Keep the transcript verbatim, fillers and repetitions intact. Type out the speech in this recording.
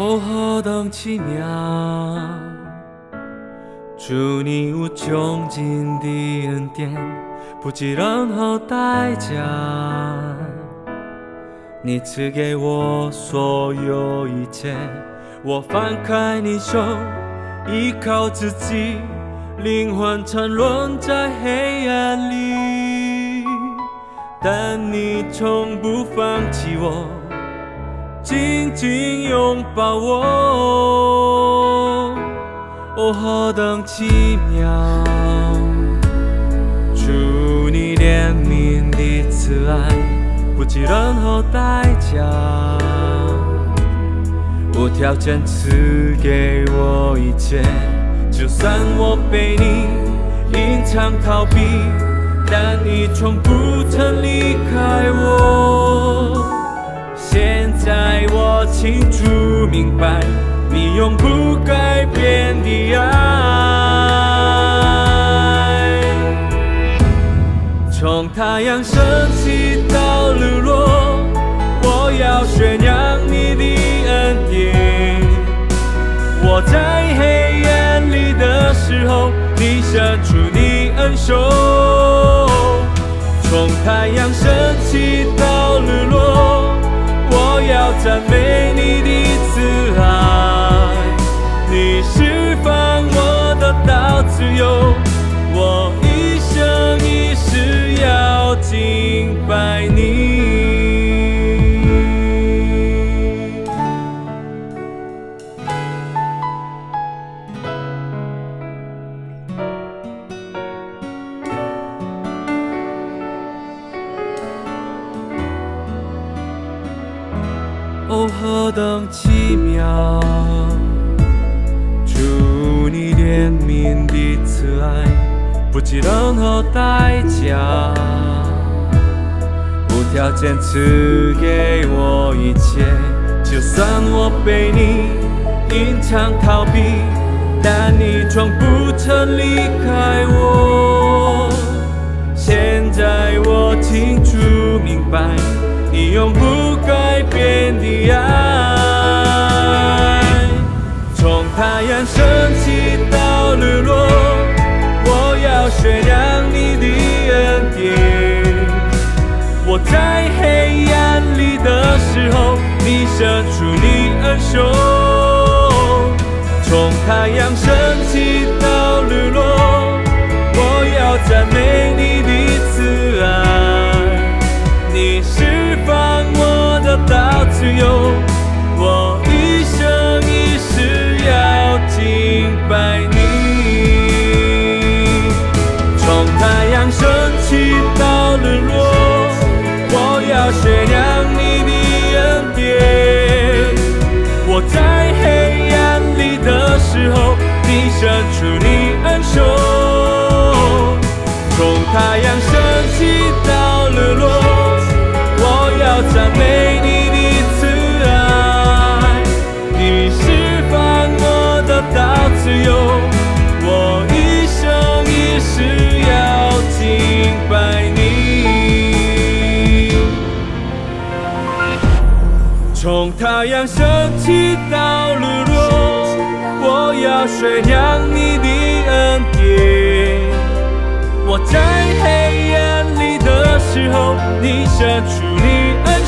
哦，何等奇妙！主你无穷尽的恩典，不计任何代价，你赐给我所有一切。我放开你手，依靠自己，灵魂沉沦在黑暗里，但你从不放弃我。 紧紧拥抱我，哦，何等奇妙！主你怜悯的慈爱，不计任何代价，无条件赐给我一切。就算我被你隐藏逃避，但你从不曾离开我。 现在我清楚明白，你永不改变的爱。从太阳升起到日落，我要宣扬你的恩典。我在黑暗里的时候，你伸出你恩手。从太阳升起到日落。 我要赞美你的慈爱，你释放我得到自由，我一生一世要敬拜你。哦，何等奇妙！主你怜悯的慈爱，不计任何代价，无条件赐给我一切。就算我被你隐藏逃避，但你从不曾离开我。现在我清楚明白。 你永不改变的爱，从太阳升起到日落，我要宣扬你的恩典。我在黑暗里的时候，你伸出你恩手。从太阳升起到日落，我要赞美你的慈爱。你是。 到自由，我一生一世要敬拜你。从太阳升起到日落，我要宣扬你的恩典。我在黑暗里的时候，你伸出你恩手。从太阳升起到日落，我要赞美。 自由，我一生一世要敬拜你。从太阳升起到日落，我要宣扬你的恩典。我在黑暗里的时候，你伸出你恩手。